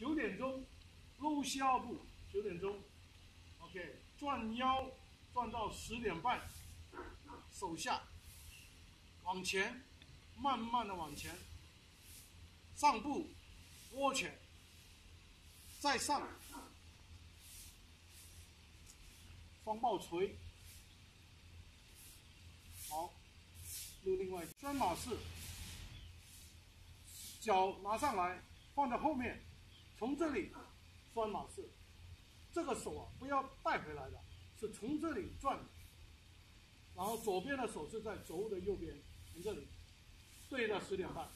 9点钟，露西奥步9点钟 ，OK， 转腰转到10点半，手下往前，慢慢的往前，上步，握拳，再上，方抱锤，好，录另外拴马式。 脚拿上来，放在后面，从这里拴马式。这个手啊，不要带回来的，是从这里转。然后左边的手是在肘的右边，从这里对到10点半。